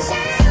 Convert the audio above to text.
sunshine.